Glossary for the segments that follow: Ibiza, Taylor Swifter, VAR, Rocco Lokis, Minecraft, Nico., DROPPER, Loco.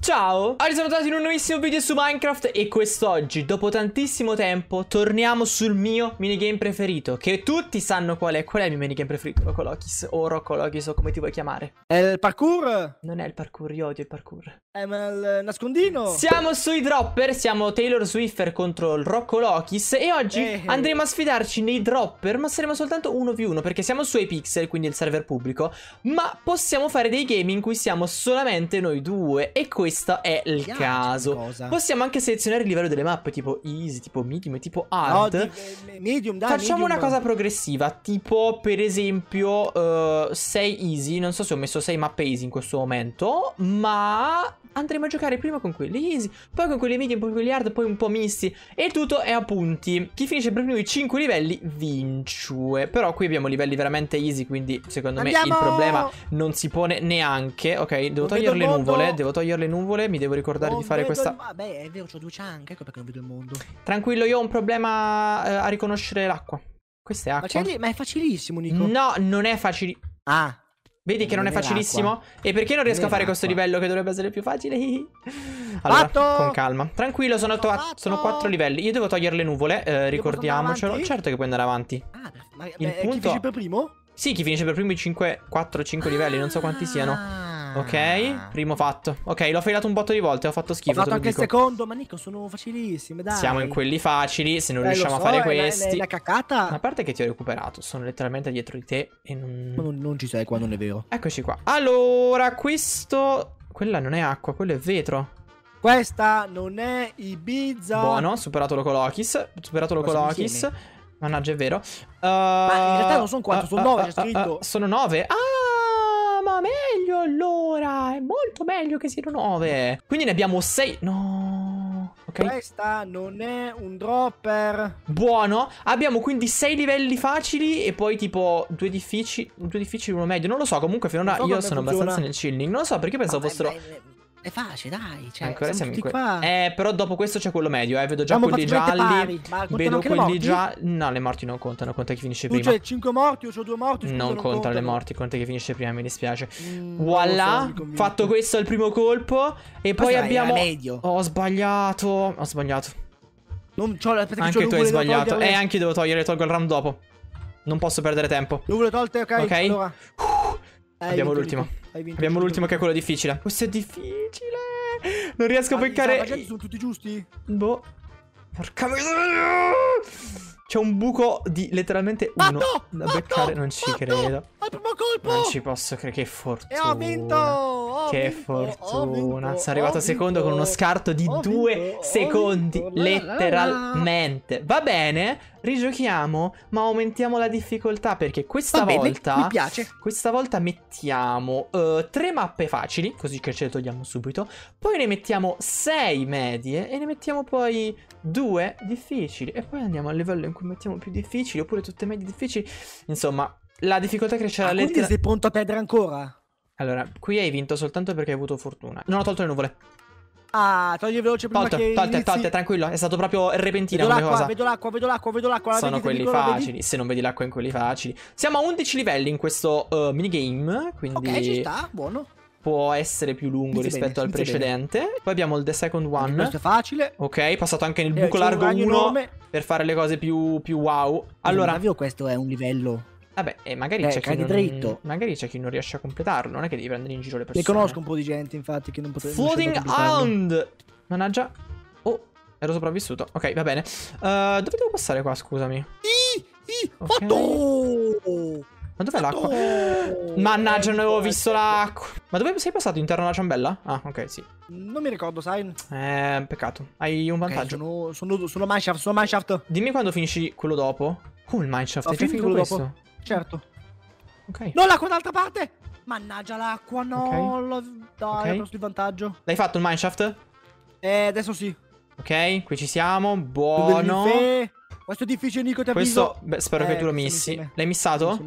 Ciao, oggi sono tornato in un nuovissimo video su Minecraft e quest'oggi, dopo tantissimo tempo, torniamo sul mio minigame preferito, che tutti sanno qual è. Qual è il mio minigame preferito? Rocco Lokis o Rocco Lokis o come ti vuoi chiamare? È il parkour? Non è il parkour, io odio il parkour. È il nascondino. Siamo sui dropper, siamo Taylor Swifter contro il Rocco Lokis e oggi andremo a sfidarci nei dropper, ma saremo soltanto 1v1 perché siamo su Pixel, quindi il server pubblico, ma possiamo fare dei game in cui siamo solamente noi due. E questo è il caso. Possiamo anche selezionare il livello delle mappe, tipo easy, tipo medium, tipo hard. No, medium, dai, facciamo medium, una cosa progressiva, tipo per esempio 6 easy. Non so se ho messo 6 mappe easy in questo momento, ma andremo a giocare prima con quelli easy, poi con quelli medium, poi con quelli hard, poi un po' misti. E tutto è a punti. Chi finisce per primi 5 livelli vince. Però qui abbiamo livelli veramente easy, quindi secondo me il problema non si pone neanche. Ok, devo togliere le nuvole. Devo togliere le nuvole, mi devo ricordare di fare questa. Vabbè, è vero, c'ho due cianche, ecco perché non vedo il mondo. Tranquillo, io ho un problema a riconoscere l'acqua. Questa è acqua. Ma è facilissimo, Nico. No, non è facile. Ah, vedi che non è facilissimo? E perché non riesco a fare questo livello che dovrebbe essere più facile? Allora, fatto! Con calma. Tranquillo, sono 4 livelli. Io devo togliere le nuvole, ricordiamocelo. Certo che puoi andare avanti. Ah, ma chi finisce per primo? Sì, chi finisce per primo i 4-5 livelli, non so quanti siano. Ok, primo fatto. Ok, l'ho failato un botto di volte, ho fatto schifo. Ho fatto anche il secondo, ma Nico, sono facilissime, dai. Siamo in quelli facili, se non riusciamo a fare questi. La cacata. A parte che ti ho recuperato, sono letteralmente dietro di te e non ci sei qua, non è vero. Eccoci qua. Allora, questo... Quella non è acqua, quello è vetro. Questa non è Ibiza. Buono, superato Rocco Lokis. Superato Rocco Lokis. Mannaggia, è vero. Ma in realtà non sono 4, sono 9, c'è scritto. Sono 9. Ma meglio allora, è molto meglio che siano 9. Quindi ne abbiamo 6. No, okay. Questa non è un dropper. Buono, abbiamo quindi 6 livelli facili e poi tipo 2 difficili, uno medio. Non lo so, comunque finora io sono abbastanza nel chilling. Non lo so perché pensavo fossero... È facile, dai, cioè, ancora siamo in qua. Però dopo questo c'è quello medio, vedo già quelli gialli. Vedo quelli gialli. No, le morti non contano, conta chi finisce prima. C'è 5 morti, io c'ho 2 morti. Non contano le morti, conta chi finisce prima, mi dispiace. Voilà, fatto questo al primo colpo. E poi abbiamo... Ho sbagliato, anche tu hai sbagliato. E anche io devo togliere, tolgo il round dopo. Non posso perdere tempo. Nuvole tolte, ok. Allora abbiamo l'ultimo. Abbiamo l'ultimo che è quello difficile. Questo è difficile. Non riesco a beccare. Sono tutti giusti? Boh. Porca miseria. C'è un buco di letteralmente uno da beccare. Non ci credo. Al primo colpo. Non ci posso credere. Che fortuna. E ho vinto. Che fortuna. Sono arrivato secondo con uno scarto di 2 secondi. Letteralmente. Va bene. Rigiochiamo, ma aumentiamo la difficoltà perché questa volta mi piace. Questa volta mettiamo 3 mappe facili, così che ce le togliamo subito. Poi ne mettiamo 6 medie e ne mettiamo poi 2 difficili. E poi andiamo al livello in cui mettiamo più difficili, oppure tutte medie difficili. Insomma, la difficoltà crescerà letteralmente. Quindi sei pronto a perdere ancora? Allora, qui hai vinto soltanto perché hai avuto fortuna. Non ho tolto le nuvole. Ah, togli veloce prima che inizi. Tolte, tranquillo, è stato proprio repentina come cosa. Vedo l'acqua. Sono quelli facili, se non vedi l'acqua in quelli facili. Siamo a 11 livelli in questo minigame, quindi... Ok, ci sta, buono. Può essere più lungo rispetto al precedente. Poi abbiamo il The Second One. Questo è facile. Ok, passato anche nel buco largo 1 per fare le cose più wow. Allora... Ma ovvio questo è un livello... Vabbè, magari c'è chi non riesce a completarlo. Non è che devi prendere in giro le persone. Ne conosco un po' di gente, infatti, che non potrebbe. Floating Hound! Mannaggia. Oh, ero sopravvissuto. Ok, va bene. Dove devo passare qua, scusami? Okay. Fatto! Ma dov'è l'acqua? Mannaggia, non avevo visto l'acqua. Ma dove sei passato? Interno alla ciambella? Ah, ok, sì. Non mi ricordo, sai. Peccato. Hai un vantaggio. Sono Mineshaft. Dimmi quando finisci quello dopo. Il Mineshaft? Hai già finito questo? Certo. Ok. No, l'acqua dall'altra parte. Mannaggia l'acqua, no. Dai, ho preso il vantaggio. L'hai fatto il mineshaft? Adesso sì. Ok, qui ci siamo. Buono. Questo è difficile, Nico, ti avviso. Questo, spero che tu lo missi. L'hai missato?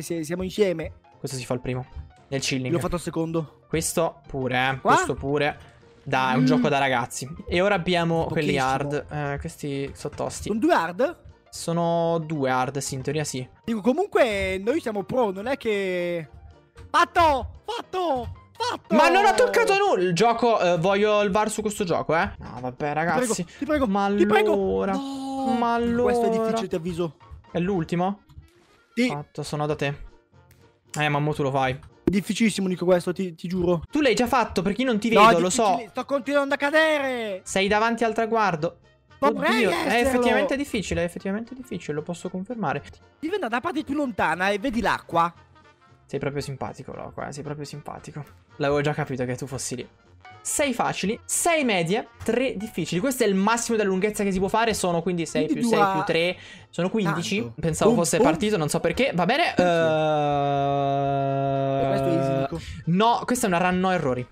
Sì, siamo insieme. Questo si fa il primo. Nel chilling. L'ho fatto al secondo. Questo pure, Questo pure. Dai, è un gioco da ragazzi. E ora abbiamo quelli hard. Questi sottosti. Sono 2 hard? Sono 2 hard, sì, in teoria sì. Dico, comunque, noi siamo pro, non è che... Fatto! fatto? Ma non ho toccato nulla. Il gioco, voglio il VAR su questo gioco, eh. No, vabbè, ragazzi. Ti prego. Ma allora. No, ma allora. Questo è difficile, ti avviso. È l'ultimo? Sì. Fatto, sono da te. Mamma, tu lo fai. È difficilissimo, Nico, questo, ti giuro. Tu l'hai già fatto, perché io non ti vedo, lo so. Sto continuando a cadere. Sei davanti al traguardo. Oddio, è effettivamente difficile, lo posso confermare. Devi andare da parte più lontana e vedi l'acqua. Sei proprio simpatico, Rocco, sei proprio simpatico. L'avevo già capito che tu fossi lì. 6 facili, 6 medie, 3 difficili. Questo è il massimo della lunghezza che si può fare. Sono quindi 6 più 6 più 3. Sono 15. Tanto. Pensavo fosse partito, non so perché. Va bene. Questo è easy, Nico. No, questa è una run, no errori.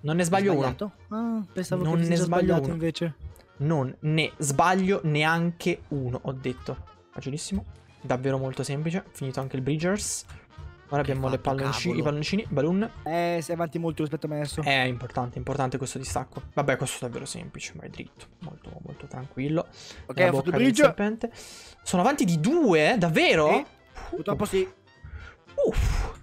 Non ne sbaglio uno. Pensavo non ne sbaglio uno invece. Non ne sbaglio neanche uno, ho detto. Facilissimo. Davvero molto semplice. Finito anche il Bridgers. Ora abbiamo le palloncini, i palloncini, balloon. Sei avanti molto rispetto a me adesso. È importante, questo distacco. Vabbè, questo è davvero semplice, ma è dritto. Molto, molto tranquillo. Ok, ho fatto il bridge. Sono avanti di 2, davvero? Sì, purtroppo sì. Uff.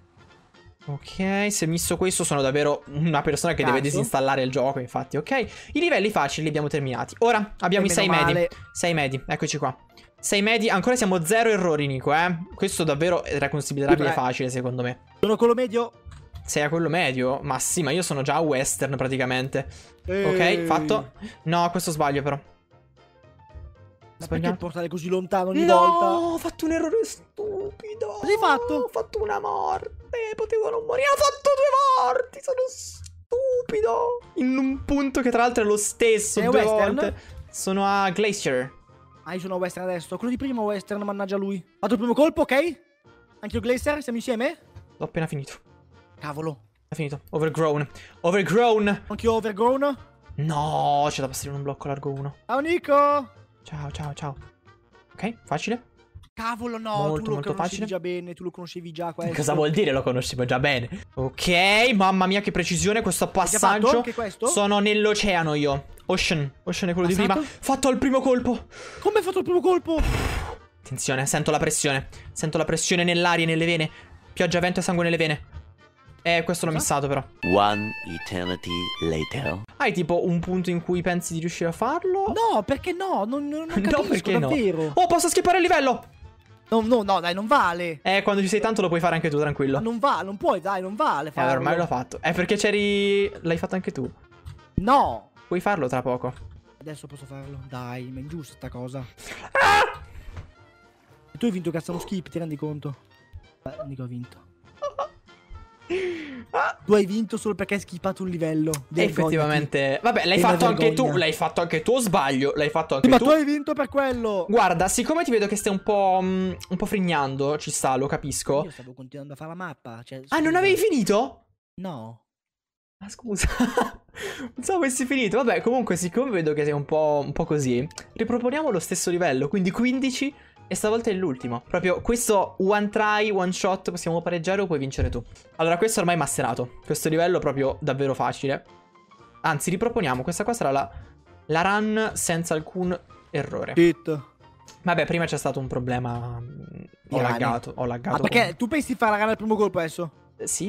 Ok, se misso questo sono davvero una persona che deve disinstallare il gioco, infatti, ok? I livelli facili li abbiamo terminati. Ora abbiamo i 6 medi. 6 medi, eccoci qua. 6 medi, ancora siamo 0 errori, Nico, eh. Questo davvero era considerabile facile, secondo me. Sono quello medio. Sei a quello medio? Ma sì, ma io sono già a western, praticamente. Ok, fatto. No, questo sbaglio, però. Perché portare così lontano ogni volta? No, ho fatto un errore stupido. Cosa hai fatto? Ho fatto una morte, potevo non morire. Ho fatto 2 morti, sono stupido. In un punto che tra l'altro è lo stesso. Due western? Volte. Sono a Glacier. Ah, io sono a western adesso. Quello di prima western, mannaggia lui. Ho fatto il primo colpo, ok? Anche io Glacier, siamo insieme? L'ho appena finito. Cavolo. È finito. Overgrown. Overgrown. Anch'io overgrown? No, c'è da passare in un blocco largo 1. Ciao, Nico. Ciao, ciao, ciao. Ok, facile. Cavolo, no, molto, tu lo conoscevi già bene, tu lo conoscevi già questo. Cosa vuol dire lo conoscevo già bene? Ok, mamma mia che precisione questo passaggio. Anche questo? Sono nell'oceano io. Ocean, è quello di prima. Fatto al primo colpo. Come hai fatto il primo colpo? Attenzione, sento la pressione. Sento la pressione nell'aria e nelle vene. Pioggia, vento e sangue nelle vene. Questo l'ho missato però. One eternity later. Hai tipo un punto in cui pensi di riuscire a farlo? No, perché no? Non capisco davvero. No. Oh, posso skippare il livello? No, no, no, dai, non vale. Quando ci sei tanto lo puoi fare anche tu, tranquillo. Non vale, non puoi, dai, non vale farlo. Ormai l'ho fatto. Perché c'eri... L'hai fatto anche tu? No. Puoi farlo tra poco. Adesso posso farlo. Dai, ma è ingiusta sta cosa. Ah! Tu hai vinto cazzo lo skip, ti rendi conto? Nico ha vinto. Tu hai vinto solo perché hai skippato un livello. Effettivamente. Vabbè, l'hai fatto anche tu. L'hai fatto anche tu, sbaglio. L'hai fatto anche tu. Ma tu hai vinto per quello. Guarda, siccome ti vedo che stai un po' frignando, ci sta, lo capisco. Io stavo continuando a fare la mappa. Cioè, non avevi finito? No. Ma scusa. Non so avessi finito. Vabbè, comunque, siccome vedo che sei un po' così, riproponiamo lo stesso livello. Quindi 15. E stavolta è l'ultimo. Proprio questo one try, one shot. Possiamo pareggiare o puoi vincere tu. Allora questo è ormai masterato. Questo livello è proprio davvero facile. Anzi riproponiamo. Questa qua sarà la run senza alcun errore. Shit. Vabbè, prima c'è stato un problema. Ho laggato. Ma perché tu pensi di fare la run al primo colpo adesso? Sì.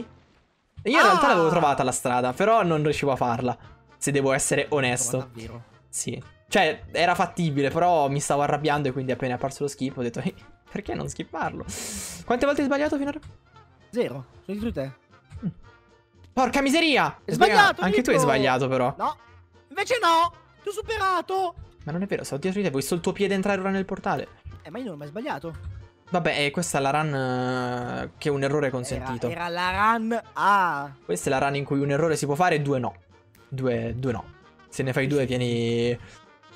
Io in realtà l'avevo trovata la strada. Però non riuscivo a farla, se devo essere onesto. Davvero? Sì. Cioè, era fattibile, però mi stavo arrabbiando e quindi appena è apparso lo skip ho detto perché non skipparlo? Quante volte hai sbagliato finora? 0, sono dietro te. Porca miseria! Hai sbagliato! Anche tu hai sbagliato però. No, invece no! Ti ho superato! Ma non è vero, sono dietro di te, vuoi solo il tuo piede entrare ora nel portale. Ma io non ho mai sbagliato. Vabbè, questa è la run che un errore è consentito. Era la run A. Questa è la run in cui un errore si può fare e 2 no. 2 no. Se ne fai 2 vieni...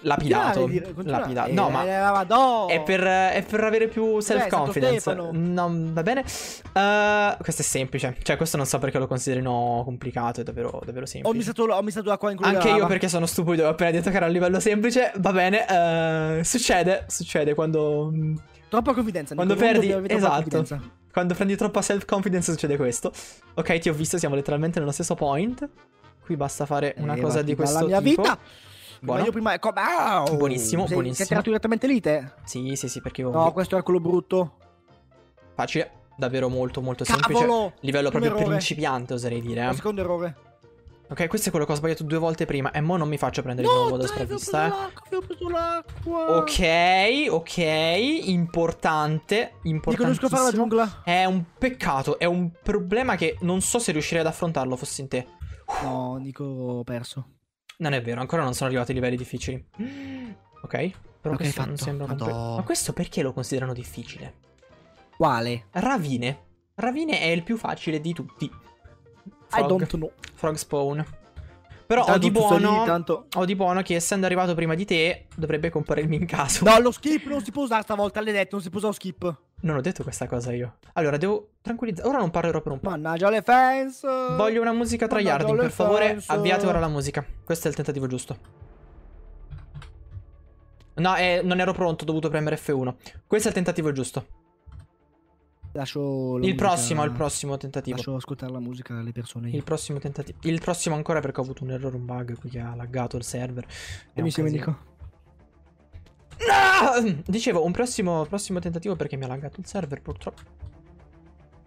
Lapidato. Lapidato. No, ma no. È per avere più self-confidence. No, va bene. Questo è semplice. Cioè, questo non so perché lo considerino complicato. È davvero, davvero semplice. Ho missato l'acqua in cui anche io perché sono stupido. Ho appena detto che era un livello semplice. Va bene. Succede quando. Troppa confidenza. Quando perdi. Esatto. Quando prendi troppa self-confidence, succede questo. Ok, ti ho visto. Siamo letteralmente nello stesso point. Qui basta fare una cosa di questo tipo. La mia vita. Buono. Prima... Buonissimo, buonissimo. Sei tirato direttamente lì te? Sì, perché... No, questo è quello brutto. Facile. davvero molto semplice. Cavolo! Livello proprio errore. Principiante, oserei dire. Secondo errore. Ok, questo è quello che ho sbagliato 2 volte prima. E mo non mi faccio prendere di nuovo da stravista. Ho preso l'acqua. Ok, importante. Riconosco a fare la giungla. È un peccato, è un problema che non so se riuscirei ad affrontarlo fossi in te. No, Nico, ho perso. Non è vero, ancora non sono arrivati ai livelli difficili. Ok, però questo fatto. Non sembra completo. Ma questo perché lo considerano difficile? Quale? Ravine. Ravine è il più facile di tutti. Frog. I don't know. Frog spawn. Però ho di buono che essendo arrivato prima di te dovrebbe comparermi in caso. No, lo skip non si può usare stavolta, l'hai detto, non si può usare lo skip. Non ho detto questa cosa io. Allora devo tranquillizzare. Ora non parlerò per un po'. Mannaggia le fans. Voglio una musica tryharding, per favore, avviate ora la musica. Questo è il tentativo giusto. No, non ero pronto, ho dovuto premere F1. Questo è il tentativo giusto. Lascio il prossimo tentativo. Lascio ascoltare la musica alle persone. Io. Il prossimo tentativo. Il prossimo ancora perché ho avuto un errore, un bug qui che ha laggato il server. E mi sembra Nico. No! Dicevo, un prossimo tentativo perché mi ha laggato il server purtroppo.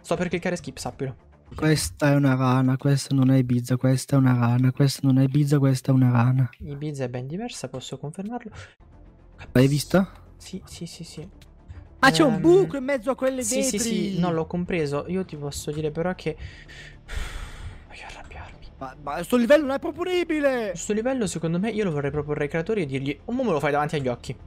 Sto per cliccare skip, sappilo. Questa è una rana, questa non è Ibiza, questa è una rana, questa non è Ibiza, questa è una rana. Ibiza è ben diversa, posso confermarlo. L'hai vista? Sì. Ah, c'è un buco in mezzo a quelle vetri. Sì, no, l'ho compreso. Io ti posso dire però che voglio arrabbiarmi. Ma questo livello non è proponibile. Questo livello secondo me io lo vorrei proporre ai creatori e dirgli: o me lo fai davanti agli occhi.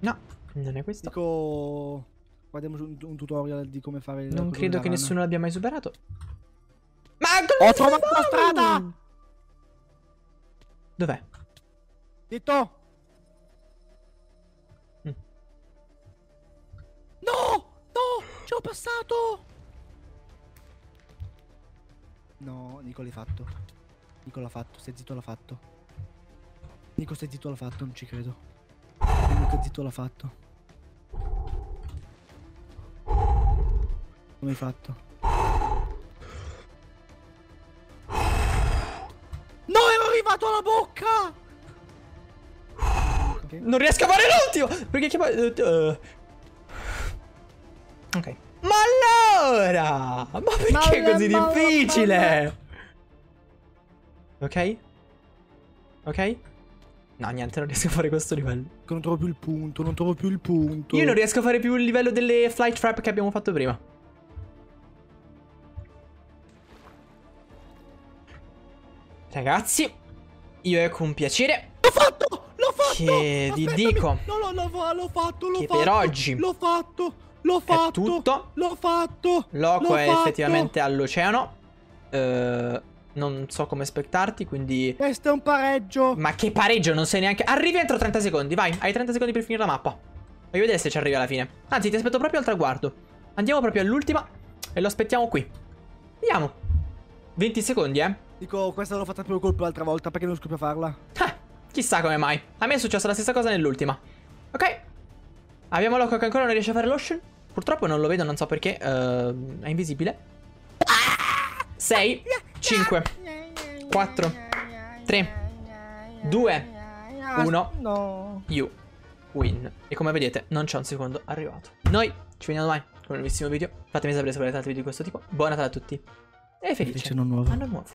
No, non è questo. Dico, guardiamo un tutorial di come fare. Non credo che nessuno l'abbia mai superato. Ma ho trovato la strada. Dov'è? Zitto. No, ci ho passato. No, Nico l'hai fatto. Nico l'ha fatto, stai zitto, l'ha fatto. Nico stai zitto, l'ha fatto, non ci credo. Nico zitto, l'ha fatto. Come hai fatto? No, ero arrivato alla bocca. Okay. Non riesco a fare l'ultimo. Perché chiama... Ok. Ma allora! Ma perché è così difficile? Ok? Ok? No, niente, non riesco a fare questo livello. Non trovo più il punto, non trovo più il punto. Io non riesco a fare più il livello delle flight trap che abbiamo fatto prima. Ragazzi, io è con piacere. L'ho fatto! L'ho fatto! Che vi dico? No, l'ho fatto! Per oggi. L'ho fatto! L'ho fatto! Loco è effettivamente all'oceano. Non so come aspettarti, quindi... Questo è un pareggio! Ma che pareggio, non sei neanche... Arrivi entro 30 secondi, vai! Hai 30 secondi per finire la mappa. Voglio vedere se ci arrivi alla fine. Anzi, ti aspetto proprio al traguardo. Andiamo proprio all'ultima e lo aspettiamo qui. Vediamo. 20 secondi, Dico, questa l'ho fatta più colpo l'altra volta, perché non riesco a farla? Chissà come mai. A me è successa la stessa cosa nell'ultima. Ok. Abbiamo Loco che ancora non riesce a fare l'ocean. Purtroppo non lo vedo, non so perché. È invisibile. 6, 5, 4, 3, 2, 1. You win. E come vedete, non c'è un secondo arrivato. Noi ci vediamo domani con un nuovissimo video. Fatemi sapere se volete altri video di questo tipo. Buon Natale a tutti. E felice anno nuovo.